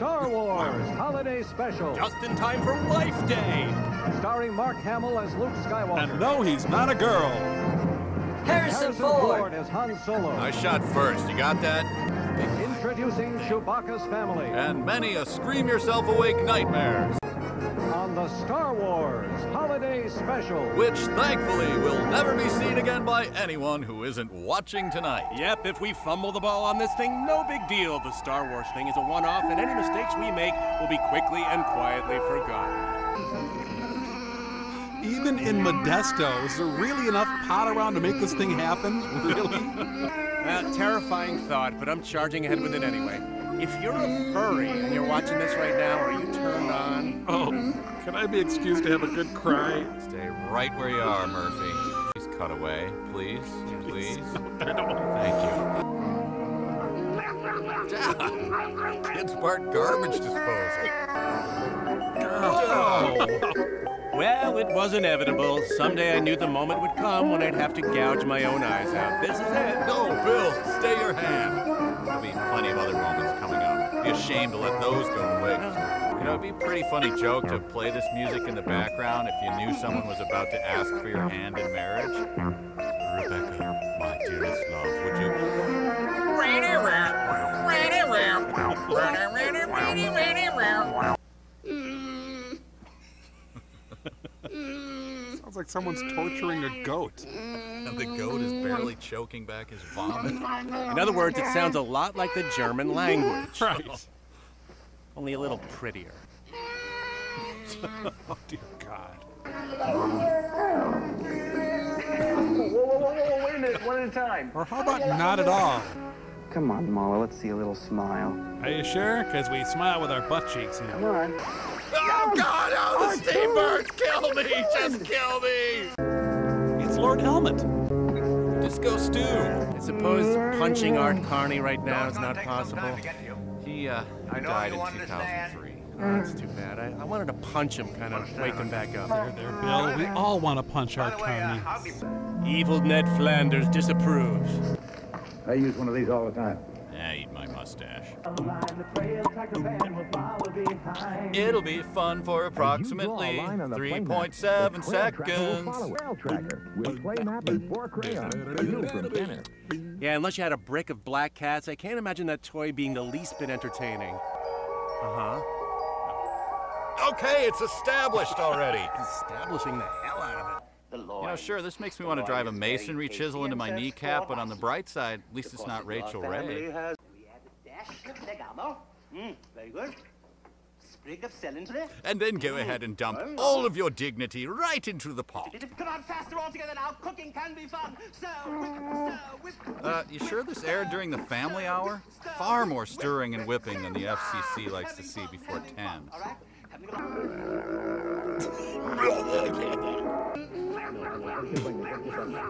Star Wars Holiday Special. Just in time for Life Day. Starring Mark Hamill as Luke Skywalker. And no, he's not a girl. Harrison Ford as Han Solo. I shot first, you got that? Introducing Chewbacca's family. And many a scream-yourself-awake nightmares. On the Star Wars Holiday Special. Which, thankfully, will never be seen again by anyone who isn't watching tonight. Yep, if we fumble the ball on this thing, no big deal. The Star Wars thing is a one-off, and any mistakes we make will be quickly and quietly forgotten. Even in Modesto, is there really enough pot around to make this thing happen? Really? Terrifying thought, but I'm charging ahead with it anyway. If you're a furry and you're watching this right now, are you turned on? Oh, can I be excused to have a good cry? Stay right where you are, Murphy. Please cut away, please, please. Thank you. Kids Park garbage disposal. Oh. Well, it was inevitable. Someday I knew the moment would come when I'd have to gouge my own eyes out. This is it. No, Bill, stay your hand. There'll be plenty of other moments coming up. Be ashamed to let those go away. You know, it'd be a pretty funny joke to play this music in the background if you knew someone was about to ask for your hand in marriage. Rebecca, my dearest love, would you... Sounds like someone's torturing a goat. And the goat is barely choking back his vomit. In other words, it sounds a lot like the German language. Right. So, only a little prettier. Oh, dear God. Whoa, wait a minute, one at a time. Or how about not at all? Come on, Malla, let's see a little smile. Are you sure? Because we smile with our butt cheeks, you know. Come on. Oh, God! Oh, the seabirds! Kill me! Just kill me! It's Lord Helmet. Disco Stew. I suppose punching Art Carney right now is not possible. He died in 2003. Oh, that's too bad. I wanted to punch him, kind of wake him back up. There, Bill. We all want to punch Art Carney. Evil Ned Flanders disapproves. I use one of these all the time. I eat my mustache. It'll be fun for approximately 3.7 seconds. Yeah, unless you had a brick of black cats, I can't imagine that toy being the least bit entertaining. Okay, it's established already. Establishing the hell out of it. You know, sure, this makes me want to drive a masonry chisel into my kneecap, but on the bright side, at least it's not Rachael Ray. Very good. Sprig of cilantro. And then go ahead and dump all of your dignity right into the pot. Come on, faster altogether now. Cooking can be fun. You sure this aired during the family hour? Far more stirring and whipping than the FCC likes to see before 10. All right?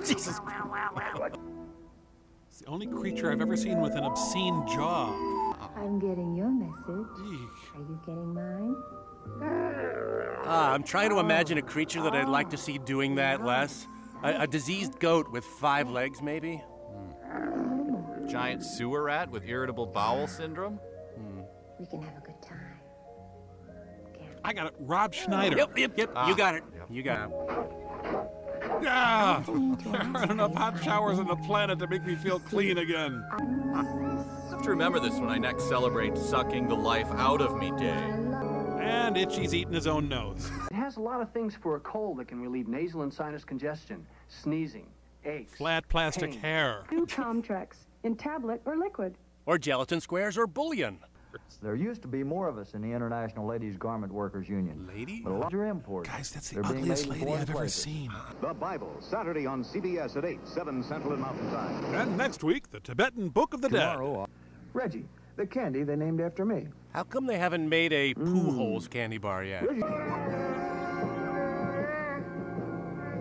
Jesus Christ. It's the only creature I've ever seen with an obscene jaw. I'm getting your message. Eek. Are you getting mine? I'm trying to imagine a creature that I'd like to see doing that less. A diseased goat with 5 legs, maybe? Mm. Giant sewer rat with irritable bowel syndrome? Mm. We can have a good time. I got it. Rob Schneider. Yep. You got it. Yep. You got it. Yeah! There aren't enough hot showers on the planet to make me feel clean again. I have to remember this when I next celebrate Sucking the Life Out of Me Day. And Itchy's eating his own nose. It has a lot of things for a cold that can relieve nasal and sinus congestion, sneezing, aches, flat plastic pain, hair. New Comtrex in tablet or liquid. Or gelatin squares or bullion. There used to be more of us in the International Ladies Garment Workers Union. Lady? But a larger import. Guys, that's the ugliest lady I've ever seen. The Bible, Saturday on CBS at 8, 7 Central and Mountain Time. And next week, the Tibetan Book of the Dead. Tomorrow, Reggie, the candy they named after me. How come they haven't made a Pooh Holes candy bar yet?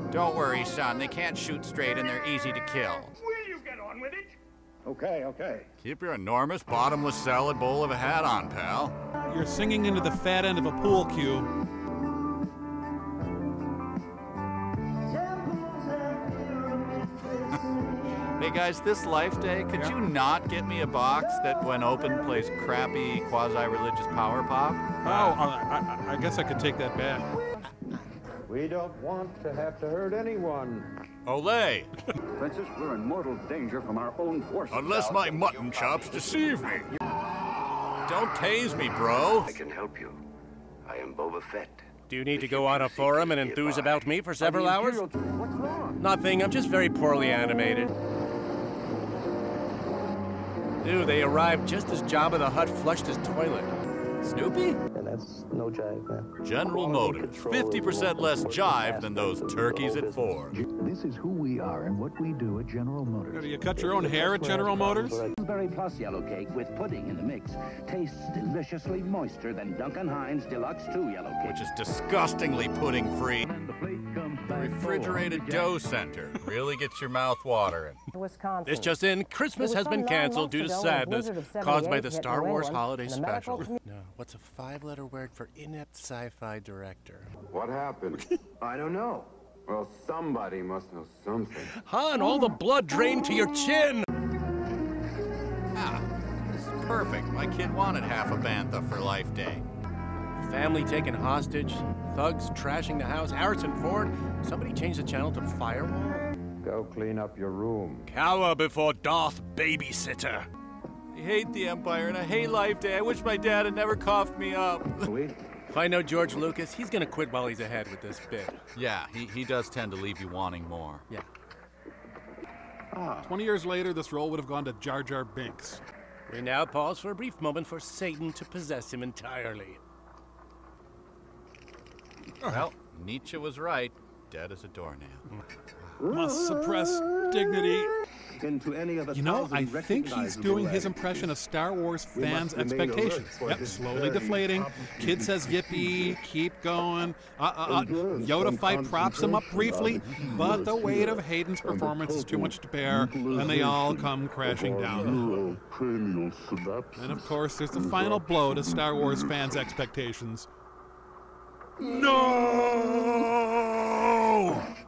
Don't worry, son. They can't shoot straight and they're easy to kill. Will you get on with it? Okay. Keep your enormous bottomless salad bowl of a hat on, pal. You're singing into the fat end of a pool cue. Hey guys, this Life Day, could you not get me a box that, when open, plays crappy quasi-religious power pop? Oh, I guess I could take that back. We don't want to have to hurt anyone. Olé! Princess, we're in mortal danger from our own forces. Unless my mutton chops deceive me. Don't tase me, bro. I can help you. I am Boba Fett. Do you need to go on a forum and enthuse about me for several hours? What's wrong? Nothing. I'm just very poorly animated. Dude, they arrived just as Jabba the Hutt flushed his toilet. Snoopy? And that's no jive, man. General Motors, 50% less jive than those turkeys at Ford. This is who we are and what we do at General Motors. You cut your own hair at General Motors? Blueberry plus yellow cake with pudding in the mix. Tastes deliciously moister than Duncan Hines Deluxe 2 Yellow Cake. Which is disgustingly pudding-free. The refrigerated dough center really gets your mouth watering. Wisconsin. This just in, Christmas has been canceled due to sadness caused by the Star Wars Holiday Special. No, what's a five-letter word for inept sci-fi director? What happened? I don't know. Well, somebody must know something. Han, all the blood drained to your chin! Ah, this is perfect. My kid wanted half a Bantha for Life Day. Family taken hostage, thugs trashing the house, Harrison Ford. Somebody changed the channel to Firewall? Go clean up your room. Cower before Darth Babysitter. I hate the Empire and I hate Life Day. I wish my dad had never coughed me up. If I know George Lucas, he's gonna quit while he's ahead with this bit. Yeah, he does tend to leave you wanting more. Yeah. 20 years later, this role would have gone to Jar Jar Binks. We now pause for a brief moment for Satan to possess him entirely. Well, Nietzsche was right. Dead as a doornail. Must suppress dignity. Into any of the you know, I think he's doing his impression of Star Wars fans' expectations. Yep, slowly deflating. Kid says yippee, keep going. Yoda fight props him up briefly, but the weight of Hayden's performance is too much to bear, and they all come crashing down. And of course, there's the final blow to Star Wars fans' expectations. No!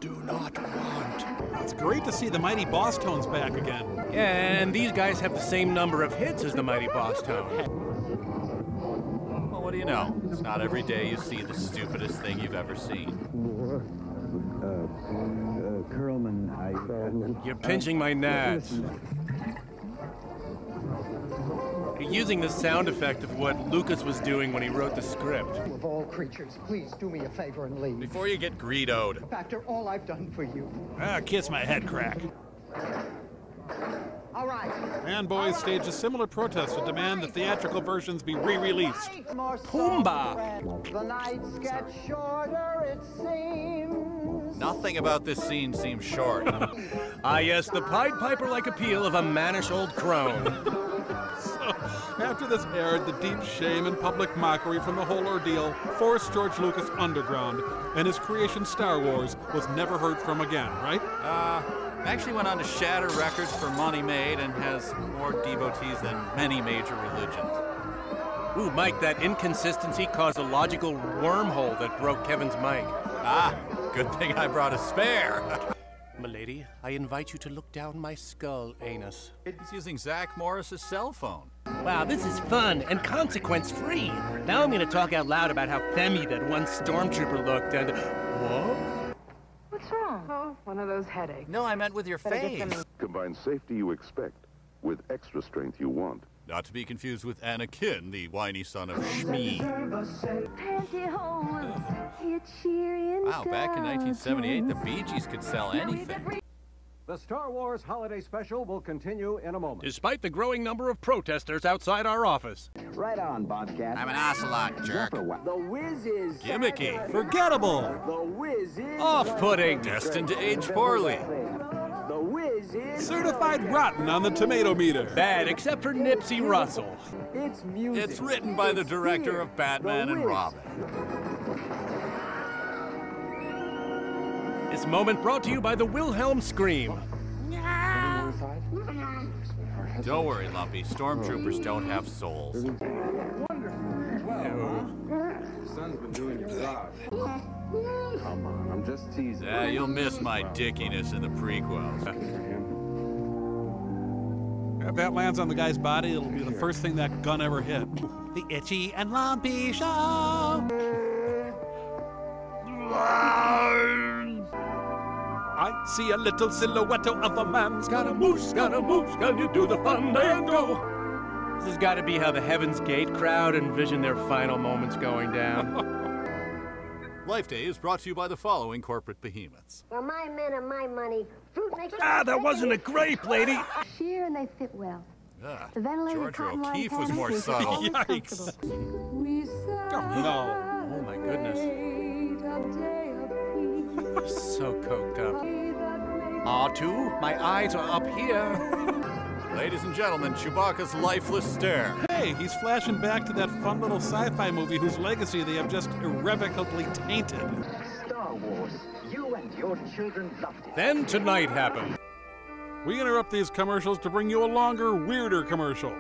Do not want. It's great to see the Mighty Boss Tones back again. And these guys have the same number of hits as the Mighty Boss Tone. Well, what do you know? It's not every day you see the stupidest thing you've ever seen. Curlman, you're pinching my nads. Using the sound effect of what Lucas was doing when he wrote the script. Of all creatures, please do me a favor and leave. Before you get greedoed. After all I've done for you. Ah, kiss my head crack. All right. And boys staged a similar protest to demand the theatrical versions be re-released. Pumbaa! The nights get shorter, it seems. Nothing about this scene seems short. Yes, the Pied Piper-like appeal of a mannish old crone. After this aired, the deep shame and public mockery from the whole ordeal forced George Lucas underground, and his creation Star Wars was never heard from again, right? Actually went on to shatter records for money made and has more devotees than many major religions. Ooh, Mike, that inconsistency caused a logical wormhole that broke Kevin's mic. Ah, good thing I brought a spare. Milady, I invite you to look down my skull, anus. It's using Zach Morris's cell phone. Wow, this is fun and consequence-free. Now I'm going to talk out loud about how femmy that one stormtrooper looked and... What? What's wrong? Oh, one of those headaches. No, I meant with your face. Combine safety you expect with extra strength you want. Not to be confused with Anakin, the whiny son of Shmi. Wow, back in 1978, the Bee Gees could sell anything. The Star Wars Holiday Special will continue in a moment. Despite the growing number of protesters outside our office. Right on, Bobcat. I'm an ocelot, jerk. The whiz is... Gimmicky. Forgettable. The whiz is... Off-putting. Destined to age poorly. Certified rotten on the tomato meter. Bad, except for Nipsey Russell. It's music. It's written by the director of Batman and Robin. This moment brought to you by the Wilhelm Scream. Don't worry, Lumpy. Stormtroopers don't have souls. Son's been doing your job. Come on, I'm just teasing. Yeah, you'll miss my dickiness in the prequels. If that lands on the guy's body, it'll be the first thing that gun ever hit. The Itchy and Lumpy Show! I see a little silhouette of a man's gotta moose, can you do the fandango? This has got to be how the Heaven's Gate crowd envision their final moments going down. Life Day is brought to you by the following corporate behemoths. For my men and my money, fruit makes... Ah, that wasn't a grape, lady! Sheer and they fit well. Ah, the ventilated Georgia O'Keeffe was more subtle. Yikes. Oh, no. Oh, my goodness. So coked up. R2, my eyes are up here. Ladies and gentlemen, Chewbacca's lifeless stare. He's flashing back to that fun little sci-fi movie whose legacy they have just irrevocably tainted. Star Wars, you and your children loved it. Then tonight happened. We interrupt these commercials to bring you a longer, weirder commercial.